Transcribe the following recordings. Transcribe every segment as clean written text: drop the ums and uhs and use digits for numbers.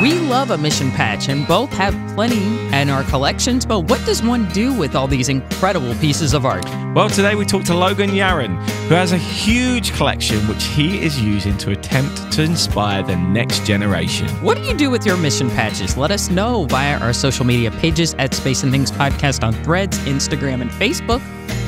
We love a mission patch and both have plenty in our collections, but what does one do with all these incredible pieces of art? Well, today we talked to Logan Jaeren, who has a huge collection which he is using to attempt to inspire the next generation. What do you do with your mission patches? Let us know via our social media pages at Space and Things Podcast on Threads, Instagram, and Facebook,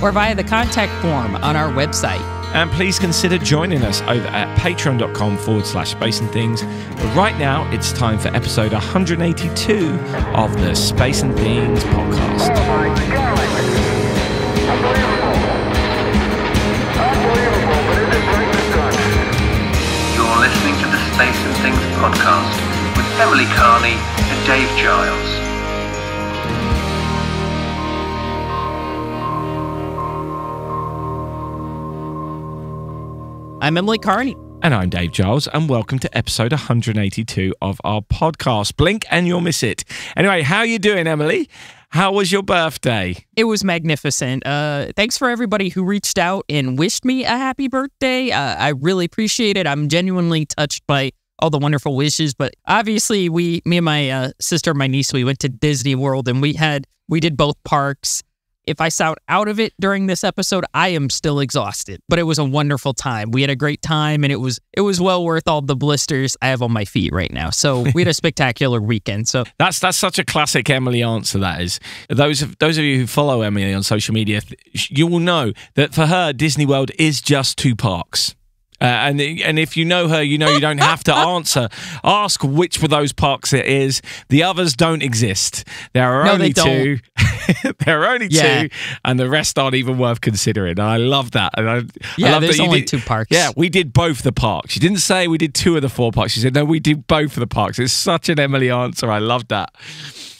or via the contact form on our website. And please consider joining us over at patreon.com/Space and Things. But right now, it's time for episode 182 of the Space and Things podcast. Oh my God. Unbelievable, but it is right this time. You're listening to the Space and Things podcast with Emily Carney and Dave Giles. I'm Emily Carney. And I'm Dave Giles, and welcome to episode 182 of our podcast. Blink and you'll miss it. Anyway, how are you doing, Emily? How was your birthday? It was magnificent. Thanks for everybody who reached out and wished me a happy birthday. I really appreciate it. I'm genuinely touched by all the wonderful wishes, but obviously me and my sister and my niece, we went to Disney World, and we did both parks. If I sound out of it during this episode, I am still exhausted, but it was a wonderful time. We had a great time, and it was well worth all the blisters I have on my feet right now. So we had a spectacular weekend. So that's such a classic Emily answer. That is, those of you who follow Emily on social media, you will know that for her, Disney World is just two parks. And if you know her, you know you don't have to ask which of those parks it is. The others don't exist. There are only two. There are only two, and the rest aren't even worth considering. And I love that. And I love that you did two parks. Yeah, we did both the parks. She didn't say we did two of the four parks. She said, no, we did both of the parks. It's such an Emily answer. I love that.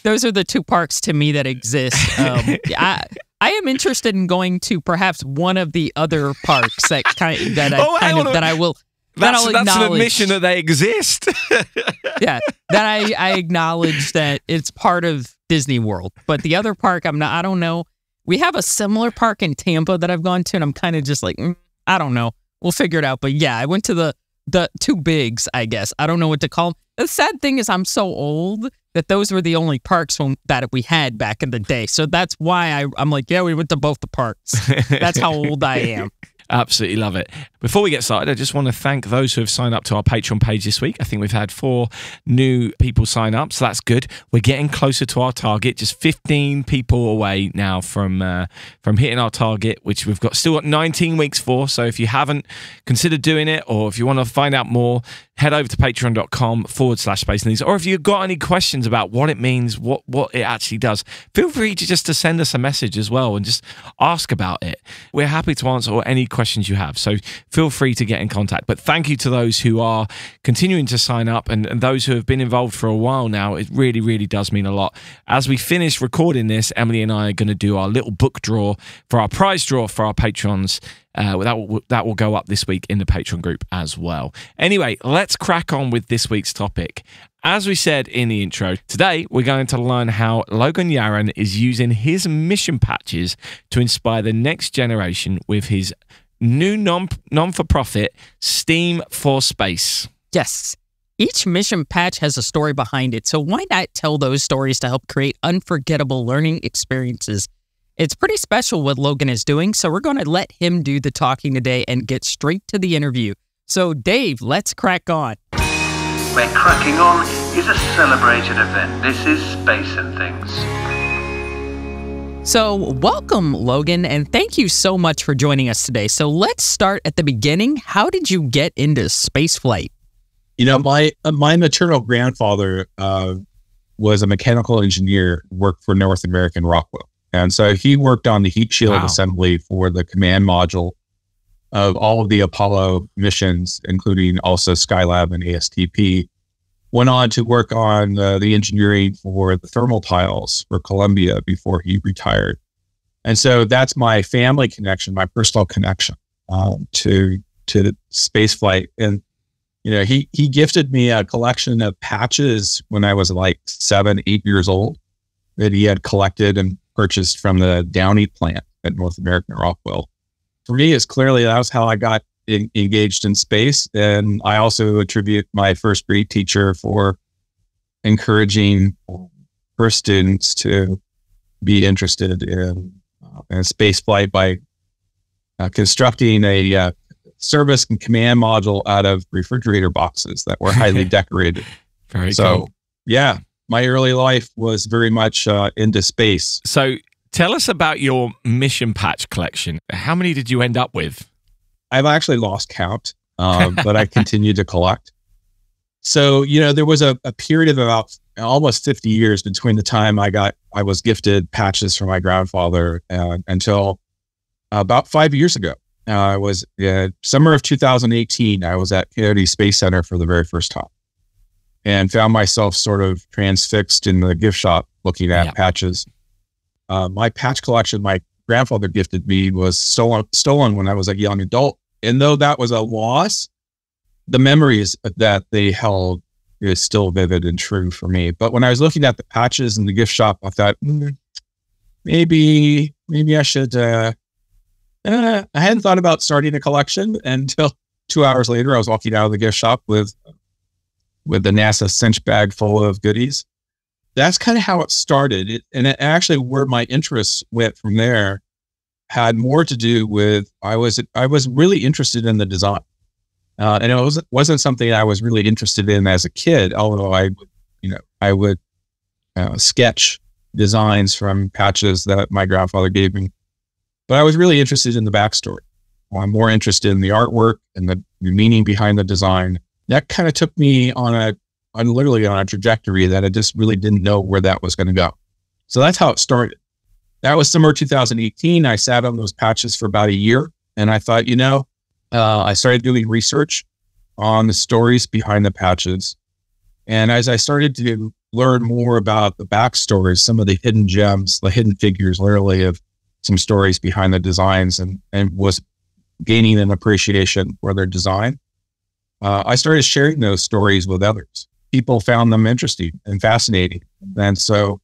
Those are the two parks to me that exist. I am interested in going to perhaps one of the other parks That's an admission that they exist. Yeah, that I acknowledge that it's part of Disney World, but the other park I don't know. We have a similar park in Tampa that I've gone to, and I'm kind of just like I don't know. We'll figure it out. But yeah, I went to the two bigs, I guess. I don't know what to call them. The sad thing is I'm so old that those were the only parks that we had back in the day. So that's why I'm like, yeah, we went to both the parks. That's how old I am. Absolutely love it. Before we get started, I just want to thank those who have signed up to our Patreon page this week. I think we've had 4 new people sign up, so that's good. We're getting closer to our target, just 15 people away now from hitting our target, which we've still got 19 weeks for. So if you haven't considered doing it, or if you want to find out more, head over to patreon.com/space and things. Or if you've got any questions about what it means, what it actually does, feel free to send us a message as well and just ask about it. We're happy to answer any questions you have. So feel free to get in contact. But thank you to those who are continuing to sign up and those who have been involved for a while now. It really, really does mean a lot. As we finish recording this, Emily and I are going to do our little book draw for our prize draw for our patrons. That will go up this week in the Patreon group as well. Anyway, let's crack on with this week's topic. As we said in the intro, today we're going to learn how Logan Jaeren is using his mission patches to inspire the next generation with his new non-for-profit STEAM for Space. Yes. Each mission patch has a story behind it, so why not tell those stories to help create unforgettable learning experiences? It's pretty special what Logan is doing, so we're going to let him do the talking today and get straight to the interview. So, Dave, let's crack on. Where cracking on is a celebrated event. This is Space and Things. So, welcome, Logan, and thank you so much for joining us today. So, let's start at the beginning. How did you get into spaceflight? You know, my maternal grandfather was a mechanical engineer, worked for North American Rockwell. And so he worked on the heat shield assembly for the command module of all of the Apollo missions, including also Skylab and ASTP. Went on to work on the engineering for the thermal tiles for Columbia before he retired. And so that's my family connection, my personal connection to spaceflight. And, you know, he gifted me a collection of patches when I was like 7, 8 years old that he had collected and purchased from the Downey plant at North American Rockwell. For me, it's clearly that was how I got engaged in space. And I also attribute my first grade teacher for encouraging her students to be interested in space flight by constructing a service and command module out of refrigerator boxes that were highly decorated. Very cool. Yeah, my early life was very much into space. So tell us about your mission patch collection. How many did you end up with? I've actually lost count, but I continue to collect. So, you know, there was a period of about almost 50 years between the time I was gifted patches from my grandfather until about 5 years ago. It was summer of 2018. I was at Kennedy Space Center for the very first time and found myself sort of transfixed in the gift shop looking at patches. My patch collection my grandfather gifted me was stolen when I was a young adult. And though that was a loss, the memories that they held is still vivid and true for me. But when I was looking at the patches in the gift shop, I thought, maybe I should... I hadn't thought about starting a collection until 2 hours later. I was walking out of the gift shop with the NASA cinch bag full of goodies. That's kind of how it started. And where my interests went from there had more to do with, I was really interested in the design. And it wasn't something I was really interested in as a kid, although I would sketch designs from patches that my grandfather gave me. But I was really interested in the backstory. I'm more interested in the artwork and the meaning behind the design. That kind of took me on a trajectory that I just really didn't know where that was going to go. So that's how it started. That was summer 2018. I sat on those patches for about a year, and I thought, I started doing research on the stories behind the patches. And as I started to learn more about the backstories, some of the hidden gems, the hidden figures, literally, of some stories behind the designs and was gaining an appreciation for their design. I started sharing those stories with others. People found them interesting and fascinating. And so,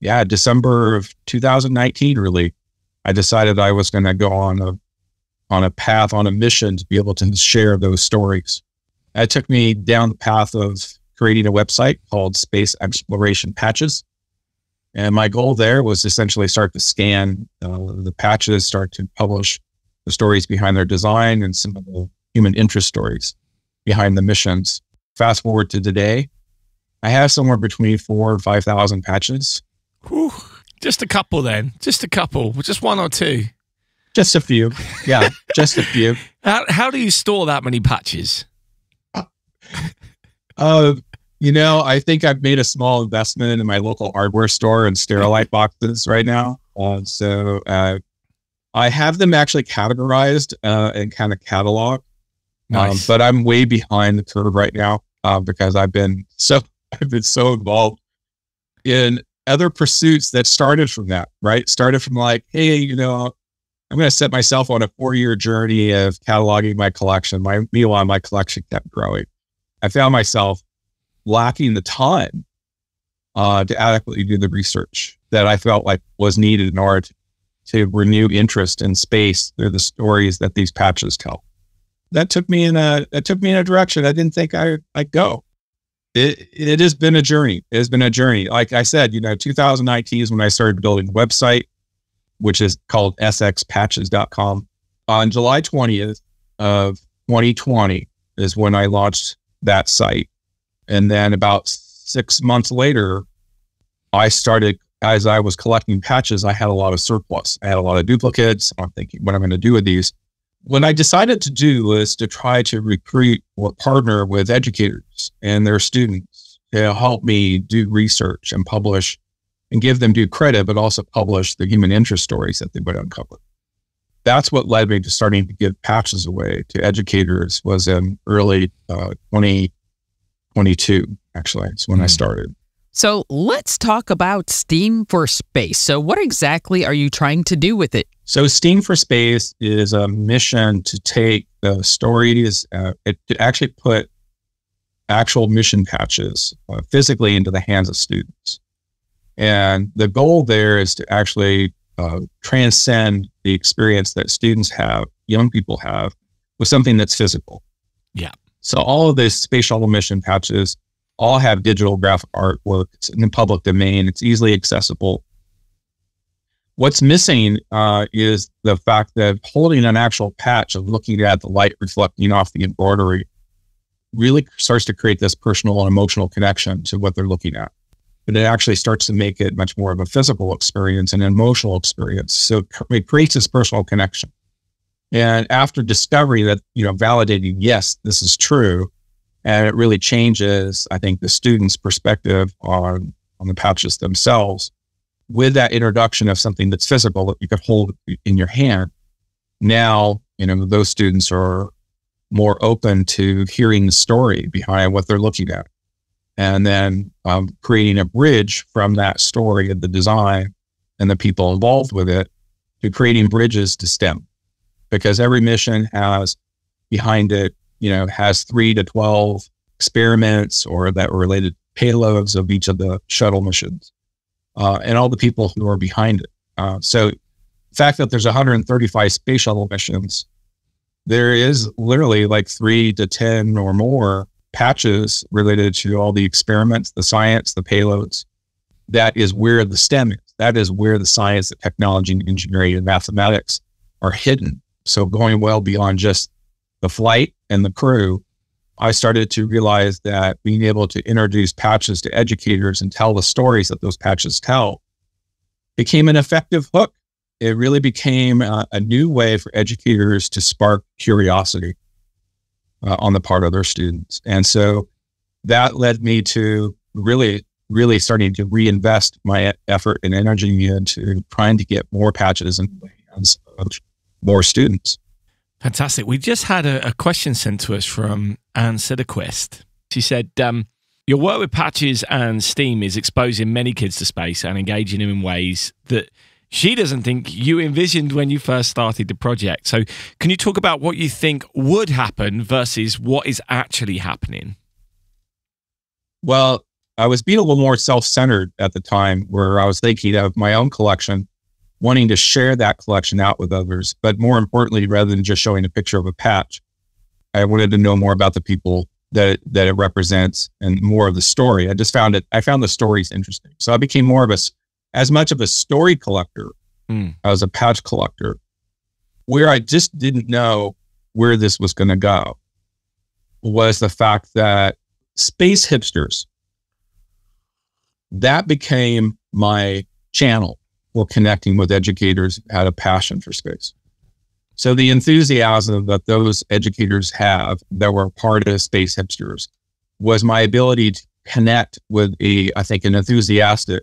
December of 2019, really, I decided I was going to go on a mission to be able to share those stories. That took me down the path of creating a website called Space Exploration Patches. And my goal there was essentially start to scan the patches, start to publish the stories behind their design and some of the human interest stories behind the missions. Fast forward to today, I have somewhere between 4,000 and 5,000 patches. Whew, just a couple then, just one or two. Just a few, yeah, just a few. How do you store that many patches? I think I've made a small investment in my local hardware store and Sterilite boxes right now. So I have them actually categorized and kind of cataloged. Nice. But I'm way behind the curve right now because I've been so involved in other pursuits that started from that. Right, started from like, hey, I'm going to set myself on a 4-year journey of cataloging my collection. Meanwhile, my collection kept growing. I found myself lacking the time to adequately do the research that I felt like was needed in order to renew interest in space through the stories that these patches tell. That took me in a direction I didn't think I'd go. It has been a journey. It has been a journey. Like I said, 2019 is when I started building the website, which is called sxpatches.com. On July 20th of 2020 is when I launched that site. And then about 6 months later, as I was collecting patches, I had a lot of surplus. I had a lot of duplicates. I'm thinking what I'm going to do with these. What I decided to do was to try to recruit or partner with educators and their students to help me do research and publish and give them due credit, but also publish the human interest stories that they would uncover. That's what led me to starting to give patches away to educators was in early 2022, actually. That's when I started. So let's talk about STEAM for Space. So what exactly are you trying to do with it? So STEAM for Space is a mission to take the stories, to actually put actual mission patches physically into the hands of students. And the goal there is to actually transcend the experience that students have, young people have, with something that's physical. Yeah. So all of these space shuttle mission patches all have digital graphic artwork. It's in the public domain. It's easily accessible. What's missing is the fact that holding an actual patch of looking at the light reflecting off the embroidery really starts to create this personal and emotional connection to what they're looking at. But it actually starts to make it much more of a physical experience and an emotional experience. So it creates this personal connection. And after discovery that, you know, validating, yes, this is true, and it really changes, I think, the student's perspective on the pouches themselves. With that introduction of something that's physical that you could hold in your hand, now, you know, those students are more open to hearing the story behind what they're looking at. And then creating a bridge from that story and the design and the people involved with it to creating bridges to STEM, because every mission has behind it, you know, has 3 to 12 experiments or that were related payloads of each of the shuttle missions and all the people who are behind it. So the fact that there's 135 space shuttle missions, there is literally like 3 to 10 or more patches related to all the experiments, the science, the payloads. That is where the STEM is. That is where the science, the technology, engineering, and mathematics are hidden. So going well beyond just the flight and the crew, I started to realize that being able to introduce patches to educators and tell the stories that those patches tell became an effective hook. It really became a new way for educators to spark curiosity on the part of their students. And so that led me to really starting to reinvest my effort and energy into trying to get more patches in the hands of more students. Fantastic. We just had a question sent to us from Anne Siderquist. She said, your work with patches and STEAM is exposing many kids to space and engaging them in ways that she doesn't think you envisioned when you first started the project. So can you talk about what you think would happen versus what is actually happening? Well, I was being a little more self-centered at the time, where I was thinking of my own collection, wanting to share that collection out with others. But more importantly, rather than just showing a picture of a patch, I wanted to know more about the people that it represents and more of the story. I just found it. I found the stories interesting. So I became more of a as much of a story collector as a patch collector, where I just didn't know where this was going to go was the fact that Space Hipsters, that became my channel for connecting with educators who had a passion for space. So the enthusiasm that those educators have that were part of Space Hipsters was my ability to connect with I think an enthusiastic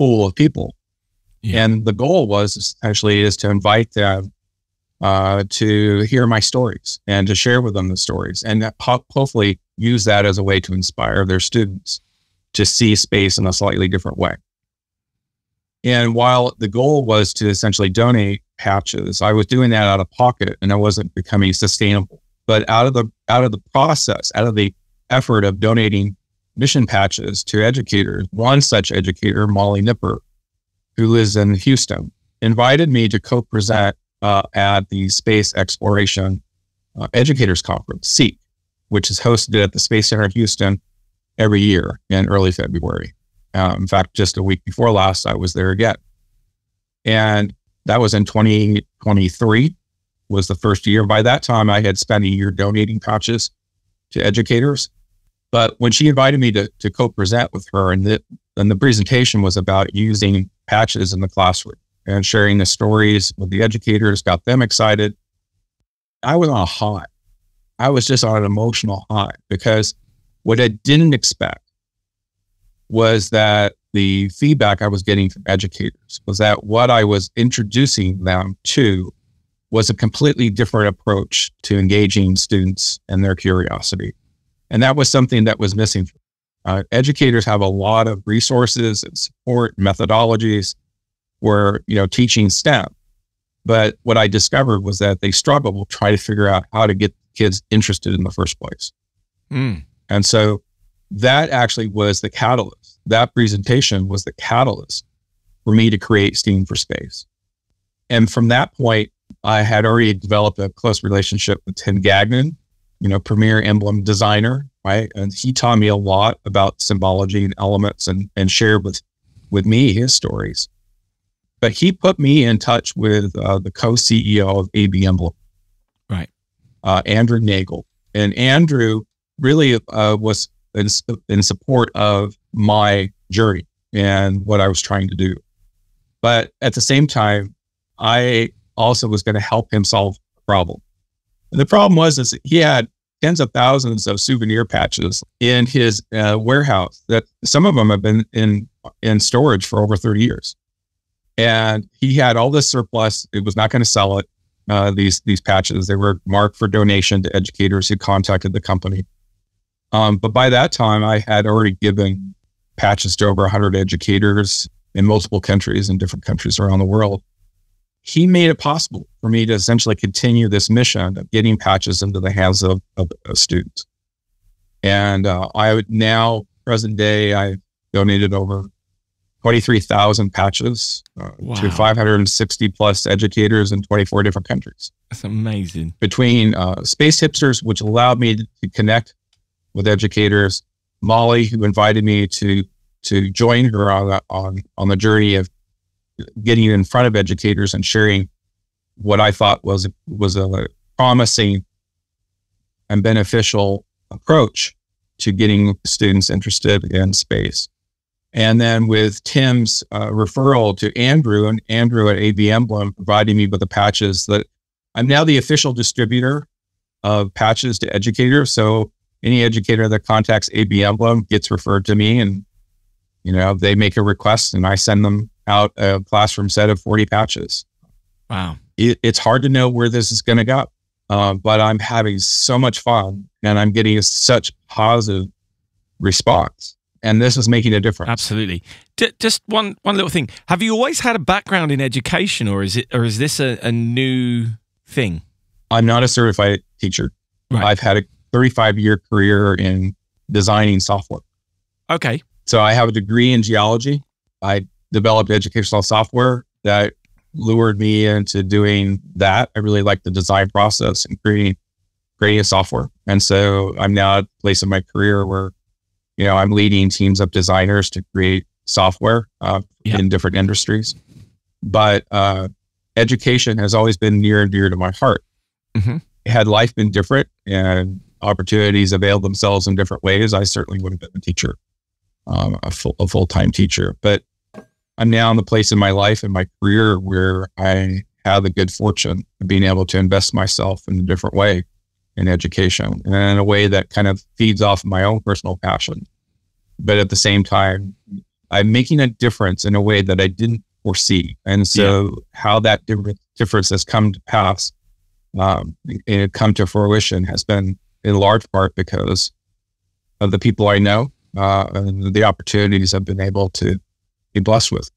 pool of people. Yeah. And the goal was actually is to invite them to hear my stories and to share with them the stories, and hopefully use that as a way to inspire their students to see space in a slightly different way. And while the goal was to essentially donate patches, I was doing that out of pocket and I wasn't becoming sustainable. But out of the process, out of the effort of donating mission patches to educators, one such educator, Molly Nipper, who lives in Houston, invited me to co-present at the Space Exploration Educators Conference, SEEK, which is hosted at the Space Center in Houston every year in early February. In fact, just a week before last, I was there again. And that was in 2023, was the first year. By that time, I had spent a year donating patches to educators. But when she invited me to co-present with her, and the presentation was about using patches in the classroom and sharing the stories with the educators, got them excited. I was on a high. I was just on an emotional high, because what I didn't expect was that the feedback I was getting from educators was that what I was introducing them to was a completely different approach to engaging students and their curiosity. And that was something that was missing. Educators have a lot of resources and support methodologies for, you know, teaching STEM. But what I discovered was that they struggle with trying to figure out how to get kids interested in the first place. And so that actually was the catalyst. That presentation was the catalyst for me to create STEAM for Space. And from that point, I had already developed a close relationship with Tim Gagnon, you know, premier emblem designer right? And he taught me a lot about symbology and elements, and shared with me his stories. But he put me in touch with the co-CEO of AB Emblem, right? Andrew Nagle. And Andrew really was in support of my journey and what I was trying to do. But at the same time, I also was going to help him solve the problem. And the problem was is he had tens of thousands of souvenir patches in his warehouse that some of them have been in storage for over 30 years. And he had all this surplus. It was not going to sell it. These patches, they were marked for donation to educators who contacted the company. But by that time, I had already given patches to over 100 educators in multiple countries and different countries around the world. He made it possible for me to essentially continue this mission of getting patches into the hands of students. And I would now, present day, I donated over 23,000 patches wow. to 560 plus educators in 24 different countries. That's amazing. Between Space Hipsters, which allowed me to connect with educators, Molly, who invited me to join her on the journey of getting in front of educators and sharing what I thought was a promising and beneficial approach to getting students interested in space. And then with Tim's referral to Andrew, and Andrew at AB Emblem providing me with the patches that I'm now the official distributor of patches to educators. So any educator that contacts AB Emblem gets referred to me, and, you know, they make a request and I send them out a classroom set of 40 patches. Wow. It's hard to know where this is going to go, but I'm having so much fun and I'm getting such positive response. And this is making a difference. Absolutely. Just one little thing. Have you always had a background in education, or is this a new thing? I'm not a certified teacher. Right. I've had a 35-year career in designing software. Okay. So I have a degree in geology. I developed educational software that lured me into doing that. I really like the design process and creating software. And so I'm now at a place in my career where, you know, I'm leading teams of designers to create software in different industries. But education has always been near and dear to my heart. Mm-hmm. Had life been different and opportunities availed themselves in different ways, I certainly would have been a teacher, a full-time teacher. But I'm now in the place in my life and my career where I have the good fortune of being able to invest myself in a different way in education, and in a way that kind of feeds off my own personal passion. But at the same time, I'm making a difference in a way that I didn't foresee. And so how that difference has come to pass, and come to fruition, has been in large part because of the people I know and the opportunities I've been able to be blessed with.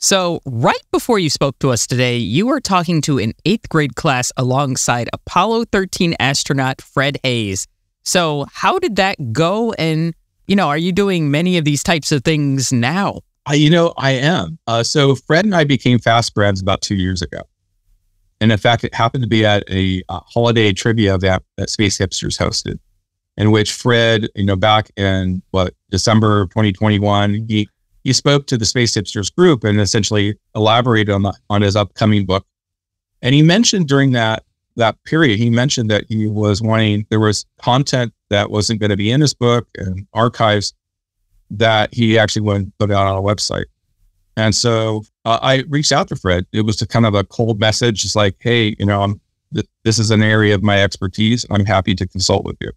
So right before you spoke to us today, you were talking to an 8th grade class alongside Apollo 13 astronaut Fred Haise. So how did that go? And, you know, are you doing many of these types of things now? You know, I am. So Fred and I became fast friends about 2 years ago. And in fact, it happened to be at a holiday trivia event that Space Hipsters hosted, in which Fred, you know, back in December of 2021, he spoke to the Space Hipsters group and essentially elaborated on his upcoming book. And he mentioned during that period, he mentioned that he was wanting, there was content that wasn't going to be in his book and archives that he actually wanted to put out on a website. And so I reached out to Fred. It was kind of a cold message. It's like, hey, you know, this is an area of my expertise. I'm happy to consult with you.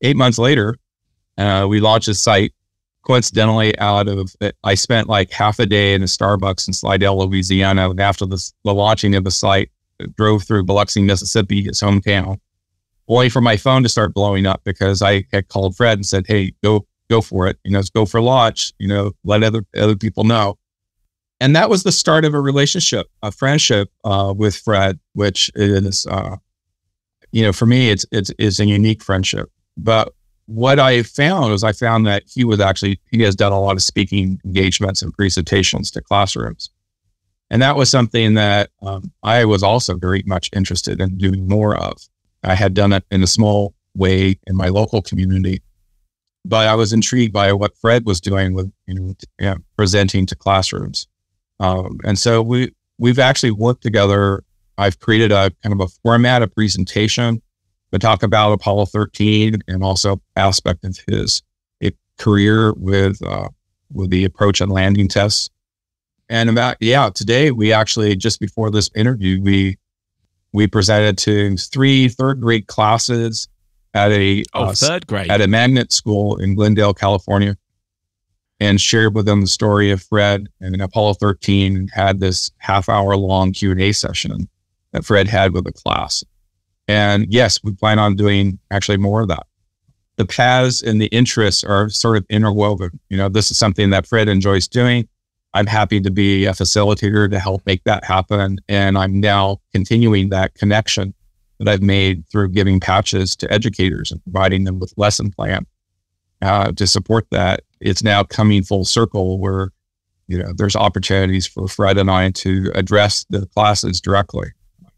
8 months later, we launched his site. Coincidentally, I spent like half a day in a Starbucks in Slidell, Louisiana, and after the launching of the site, I drove through Biloxi, Mississippi, his hometown, only for my phone to start blowing up because I had called Fred and said, "Hey, go for it! You know, let's go for launch. You know, let other people know." And that was the start of a relationship, a friendship with Fred, which is, you know, for me, it's a unique friendship, but. What I found was that he has done a lot of speaking engagements and presentations to classrooms. And that was something that I was also very much interested in doing more of. I had done it in a small way in my local community, But I was intrigued by what Fred was doing with, presenting to classrooms. And so we've actually worked together. I've created a kind of a format, a presentation to talk about Apollo 13 and also aspect of his career with the approach and landing tests. And today we actually, just before this interview, we presented to 3 third-grade classes at a third grade at a magnet school in Glendale, California, and shared with them the story of Fred and Apollo 13. Had this half-hour-long Q&A session that Fred had with the class. And yes, we plan on doing actually more of that. The paths and the interests are sort of interwoven. This is something that Fred enjoys doing. I'm happy to be a facilitator to help make that happen. And I'm now continuing that connection that I've made through giving patches to educators and providing them with lesson plan to support that. It's now coming full circle where, there's opportunities for Fred and I to address the classes directly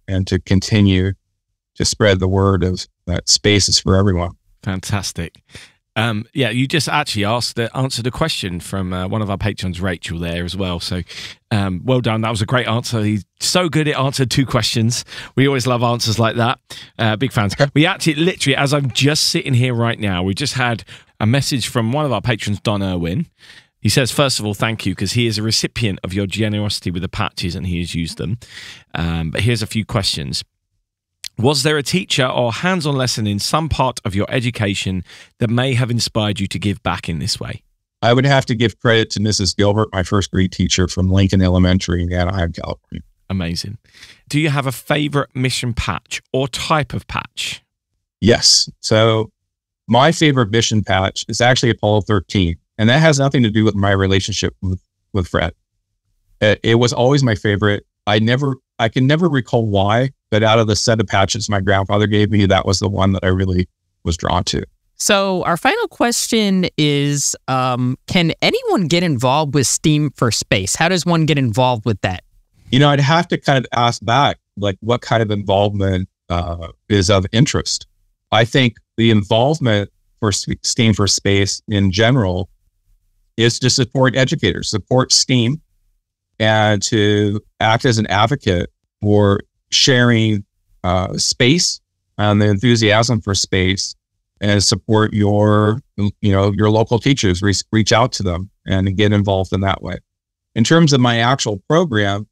and to continue to spread the word of that space is for everyone. Fantastic. You just actually answered a question from one of our patrons, Rachel, there as well. So well done. That was a great answer. He's so good at answering 2 questions. We always love answers like that. Big fans. We actually, literally, as I'm just sitting here right now, we just had a message from one of our patrons, Don Irwin. He says, first of all, thank you, because he is a recipient of your generosity with the patches and he has used them. But here's a few questions. Was there a teacher or hands-on lesson in some part of your education that may have inspired you to give back in this way? I would have to give credit to Mrs. Gilbert, my first grade teacher from Lincoln Elementary in Anaheim, California. Amazing. Do you have a favorite mission patch or type of patch? Yes. So my favorite mission patch is actually Apollo 13, and that has nothing to do with my relationship with Fred. It was always my favorite. I can never recall why, but out of the set of patches my grandfather gave me, that was the one that I really was drawn to. So our final question is, can anyone get involved with STEAM for Space? How does one get involved with that? I'd have to kind of ask back, like, what kind of involvement is of interest? I think the involvement for STEAM for Space in general is to support educators, support STEAM, and to act as an advocate for sharing space and the enthusiasm for space, and support your local teachers. Reach out to them and get involved in that way. In terms of my actual program,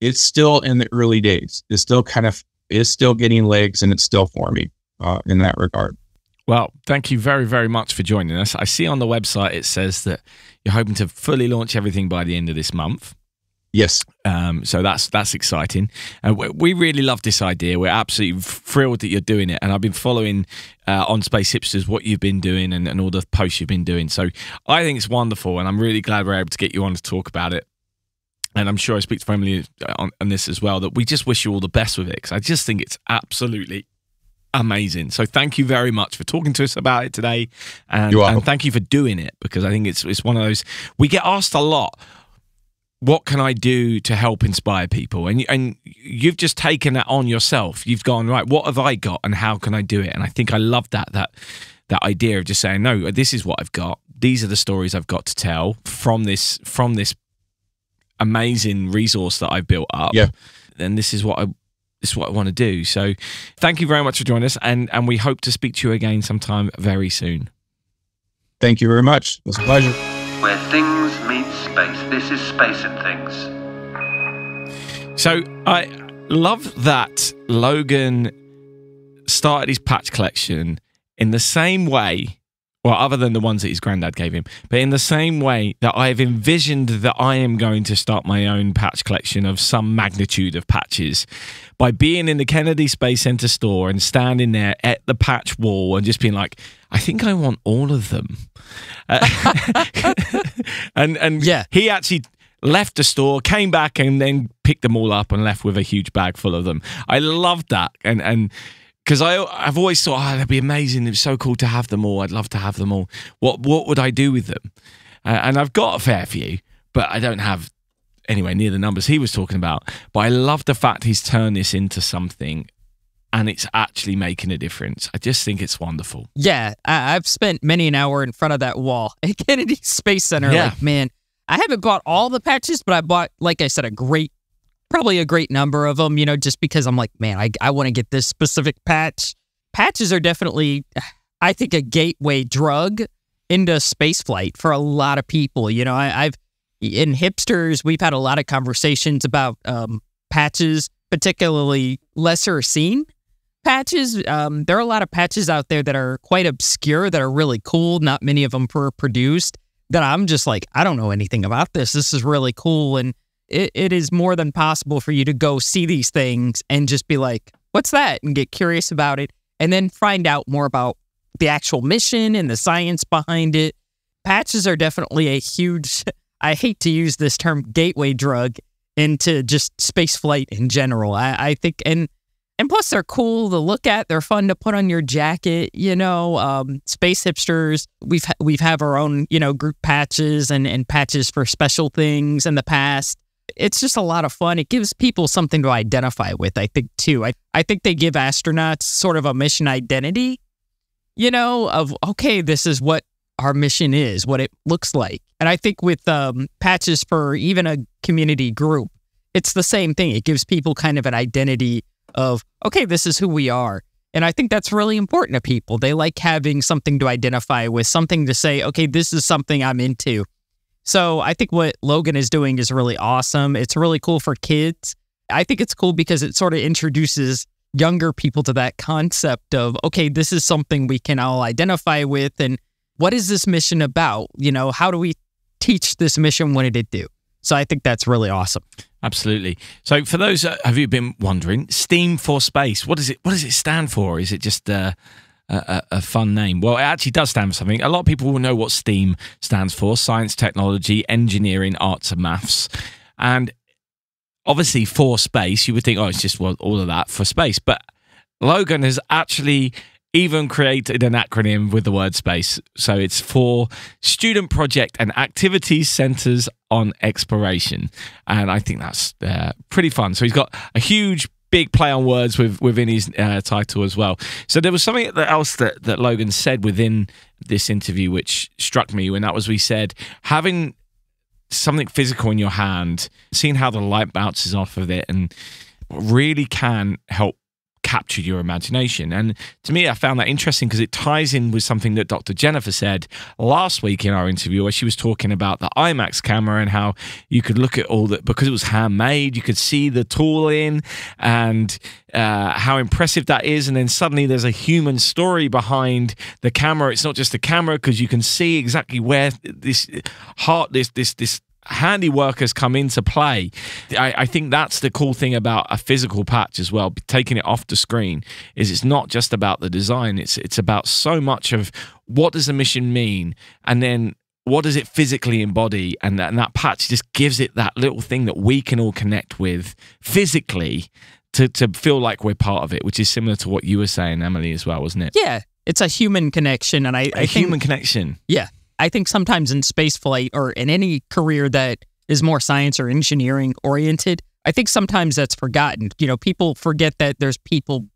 it's still in the early days. It's still getting legs and it's still forming in that regard. Well, thank you very, very much for joining us. I see on the website it says that you're hoping to fully launch everything by the end of this month. Yes. So that's exciting. And we really love this idea. We're absolutely thrilled that you're doing it. And I've been following on Space Hipsters what you've been doing and all the posts you've been doing. So I think it's wonderful. And I'm really glad we're able to get you on to talk about it. And I'm sure I speak to family on this as well, that we just wish you all the best with it, because I just think it's absolutely amazing. So thank you very much for talking to us about it today. And thank you for doing it, because I think it's one of those, we get asked a lot, what can I do to help inspire people? And you've just taken that on yourself. You've gone, right, what have I got and how can I do it? And I think I love that idea of just saying, no, this is what I've got. These are the stories I've got to tell from this amazing resource that I've built up. Yeah. And this is what I want to do. So thank you very much for joining us. And we hope to speak to you again sometime very soon. Thank you very much. It was a pleasure. Where things meet space. This is Space and Things. So I love that Logan started his patch collection in the same way, well, other than the ones that his granddad gave him, but in the same way that I have envisioned that I am going to start my own patch collection of some magnitude of patches, by being in the Kennedy Space Center store and standing there at the patch wall and just being like, I think I want all of them. And yeah, he actually left the store, came back and then picked them all up and left with a huge bag full of them. I loved that. And because I've always thought, oh, that'd be amazing. It's so cool to have them all. I'd love to have them all. What would I do with them? And I've got a fair few, but I don't have anywhere near the numbers he was talking about. But I love the fact he's turned this into something and it's actually making a difference. I just think it's wonderful. Yeah, I've spent many an hour in front of that wall at Kennedy Space Center. Yeah. Like, man, I haven't bought all the patches, but I bought, like I said, probably a great number of them, you know, just because I'm like, man, I want to get this specific patch. Patches are definitely, I think, a gateway drug into spaceflight for a lot of people. You know, I've, in Hipsters, we've had a lot of conversations about patches, particularly lesser seen patches. There are a lot of patches out there that are quite obscure, that are really cool. Not many of them were produced, that I'm just like, I don't know anything about this. This is really cool. And it is more than possible for you to go see these things and just be like, what's that? And get curious about it and then find out more about the actual mission and the science behind it. Patches are definitely a huge, I hate to use this term, gateway drug into just space flight in general. I think, and plus they're cool to look at. They're fun to put on your jacket, you know. Space Hipsters, we've have our own, you know, group patches and patches for special things in the past. It's just a lot of fun. It gives people something to identify with, I think, too. I think they give astronauts sort of a mission identity, you know, of, okay, this is what our mission is, what it looks like. And I think with patches for even a community group, it's the same thing. It gives people kind of an identity of, okay, this is who we are. And I think that's really important to people. They like having something to identify with, something to say, okay, this is something I'm into. So I think what Logan is doing is really awesome. It's really cool for kids. I think it's cool because it sort of introduces younger people to that concept of, okay, this is something we can all identify with. And what is this mission about? You know, how do we teach this mission? What did it do? So I think that's really awesome. Absolutely. So for those have you been wondering, STEAM for Space, what does it stand for? Is it just a fun name? Well, it actually does stand for something. A lot of people will know what STEAM stands for: science, technology, engineering, arts, and maths. And obviously, for space, you would think, oh, it's just, well, all of that for space. But Logan has actually even created an acronym with the word space. So it's for Student Project and Activities Centers on Exploration. And I think that's pretty fun. So he's got a huge big play on words within his title as well. So there was something else that Logan said within this interview which struck me, and that was, we said, having something physical in your hand, seeing how the light bounces off of it, and really can help capture your imagination. And to me, I found that interesting because it ties in with something that Dr. Jennifer said last week in our interview, where she was talking about the IMAX camera and how you could look at all that, because it was handmade, you could see the tool in and how impressive that is. And then suddenly there's a human story behind the camera. It's not just a camera, because you can see exactly where this handiwork has come into play. I think that's the cool thing about a physical patch as well, taking it off the screen, is it's not just about the design, it's about so much of what does the mission mean, and then what does it physically embody, and that patch just gives it that little thing that we can all connect with physically to feel like we're part of it, which is similar to what you were saying, Emily, as well, wasn't it? Yeah, it's a human connection. And I think, human connection. Yeah. I think sometimes in spaceflight, or in any career that is more science or engineering oriented, I think sometimes that's forgotten. You know, people forget that there's people,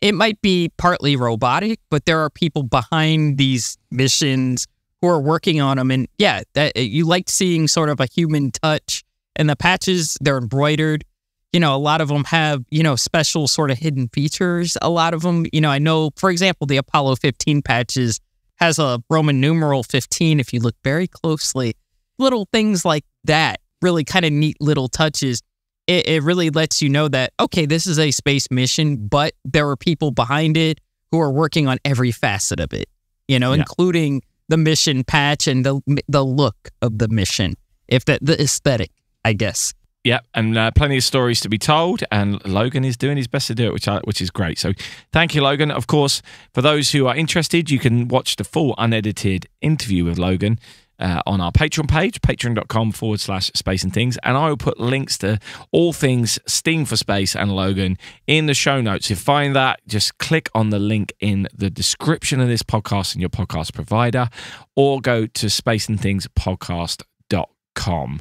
it might be partly robotic, but there are people behind these missions who are working on them. And yeah, you like seeing sort of a human touch. And the patches, they're embroidered. You know, a lot of them have, you know, special sort of hidden features. A lot of them, you know, I know, for example, the Apollo 15 patches has a Roman numeral 15 if you look very closely. Little things like that, really kind of neat little touches. It really lets you know that, okay, this is a space mission, but there are people behind it who are working on every facet of it, you know, yeah, including the mission patch and the look of the mission, if that, the aesthetic, I guess. Yeah, and plenty of stories to be told, and Logan is doing his best to do it, which is great. So thank you, Logan. Of course, for those who are interested, you can watch the full unedited interview with Logan on our Patreon page, patreon.com/spaceandthings. And I will put links to all things STEAM for Space and Logan in the show notes. If you find that, just click on the link in the description of this podcast in your podcast provider, or go to spaceandthingspodcast.com. sxpatches.com.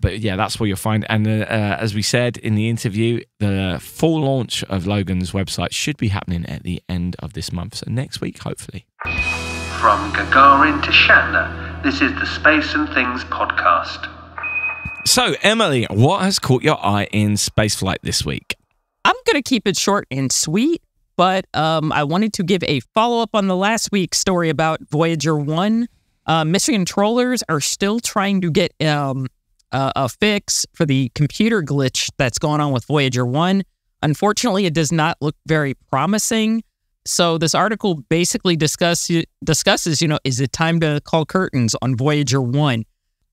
But yeah, that's where you'll find. And as we said in the interview, the full launch of Logan's website should be happening at the end of this month. So next week, hopefully. From Gagarin to Shatner, this is the Space and Things podcast. So, Emily, what has caught your eye in spaceflight this week? I'm going to keep it short and sweet, but I wanted to give a follow-up on the last week's story about Voyager 1. Mission controllers are still trying to get a fix for the computer glitch that's going on with Voyager 1. Unfortunately, it does not look very promising. So this article basically discusses, you know, is it time to call curtains on Voyager 1?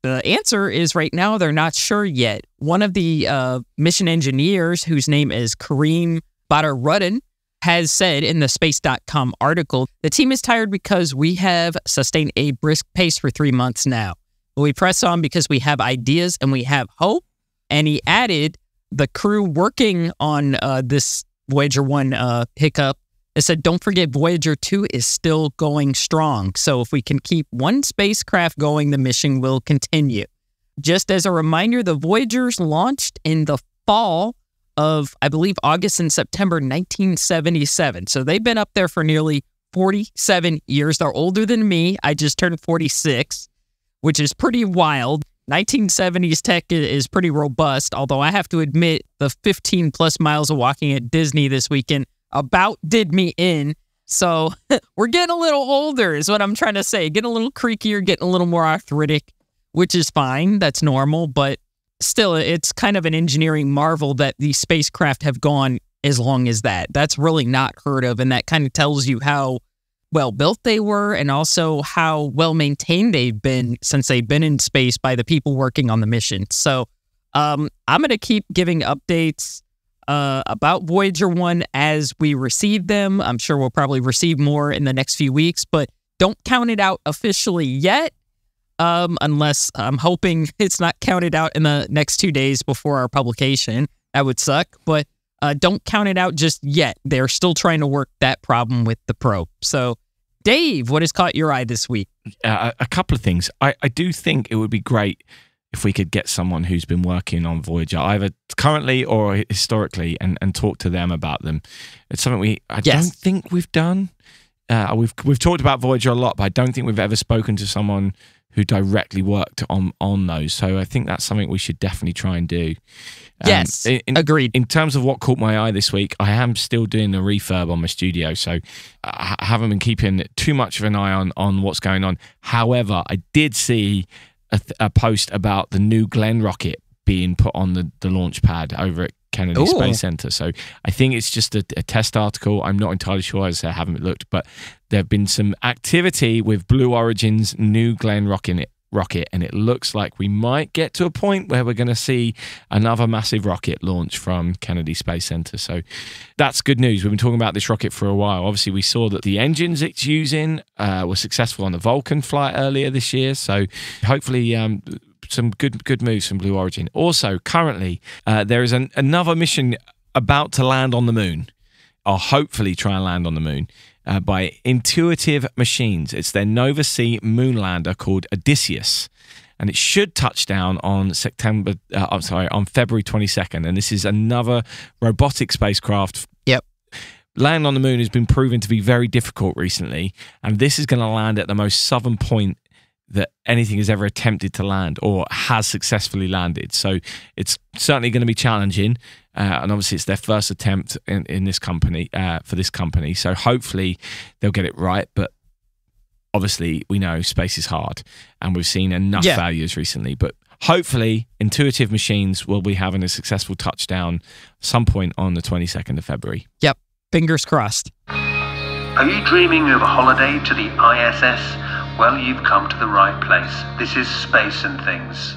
The answer is right now they're not sure yet. One of the mission engineers, whose name is Kareem Badaruddin, has said in the Space.com article, the team is tired because we have sustained a brisk pace for 3 months now. But we press on because we have ideas and we have hope. And he added, the crew working on this Voyager 1 hiccup, it said, don't forget Voyager 2 is still going strong. So if we can keep one spacecraft going, the mission will continue. Just as a reminder, the Voyagers launched in the fall of, I believe, August and September 1977. So they've been up there for nearly 47 years. They're older than me. I just turned 46, which is pretty wild. 1970s tech is pretty robust, although I have to admit the 15 plus miles of walking at Disney this weekend about did me in. So we're getting a little older is what I'm trying to say. Getting a little creakier, getting a little more arthritic, which is fine. That's normal. But still, it's kind of an engineering marvel that the spacecraft have gone as long as that. That's really not heard of. And that kind of tells you how well built they were and also how well maintained they've been since they've been in space by the people working on the mission. So I'm going to keep giving updates about Voyager 1 as we receive them. I'm sure we'll probably receive more in the next few weeks, but don't count it out officially yet, unless I'm hoping it's not counted out in the next 2 days before our publication. That would suck, but don't count it out just yet. They're still trying to work that problem with the probe. So, Dave, what has caught your eye this week? A couple of things. I do think it would be great if we could get someone who's been working on Voyager, either currently or historically, and talk to them about them. It's something I don't think we've done. We've talked about Voyager a lot, but I don't think we've ever spoken to someone who directly worked on those. So I think that's something we should definitely try and do. Yes, agreed. In terms of what caught my eye this week, I am still doing the refurb on my studio, so I haven't been keeping too much of an eye on what's going on. However, I did see a post about the New Glenn rocket being put on the launch pad over at Kennedy Space Center. So I think it's just a test article. I'm not entirely sure, as I haven't looked, but there have been some activity with Blue Origin's New Glenn rocket, and it looks like we might get to a point where we're going to see another massive rocket launch from Kennedy Space Center. So that's good news. We've been talking about this rocket for a while. Obviously, we saw that the engines it's using were successful on the Vulcan flight earlier this year. So hopefully some good moves from Blue Origin. Also, currently, there is another mission about to land on the moon, or hopefully try and land on the moon, by Intuitive Machines. It's their Nova C moonlander called Odysseus, and it should touch down on February 22nd. And this is another robotic spacecraft. Yep. Land on the moon has been proven to be very difficult recently, and this is going to land at the most southern point that anything has ever attempted to land or has successfully landed. So it's certainly going to be challenging. And obviously it's their first attempt for this company. So hopefully they'll get it right. But obviously we know space is hard, and we've seen enough failures recently. But hopefully Intuitive Machines will be having a successful touchdown some point on the 22nd of February. Yep. Fingers crossed. Are you dreaming of a holiday to the ISS? Well, you've come to the right place. This is Space and Things.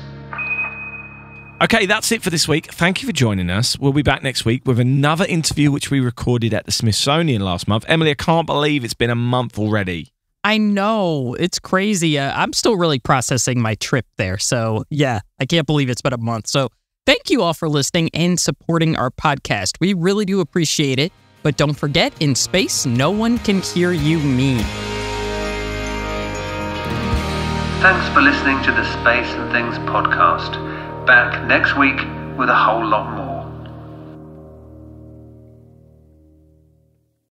Okay, that's it for this week. Thank you for joining us. We'll be back next week with another interview which we recorded at the Smithsonian last month. Emily, I can't believe it's been a month already. I know. It's crazy. I'm still really processing my trip there. So, yeah, I can't believe it's been a month. So, thank you all for listening and supporting our podcast. We really do appreciate it. But don't forget, in space, no one can hear you mean. Thanks for listening to the Space and Things podcast. Back next week with a whole lot more.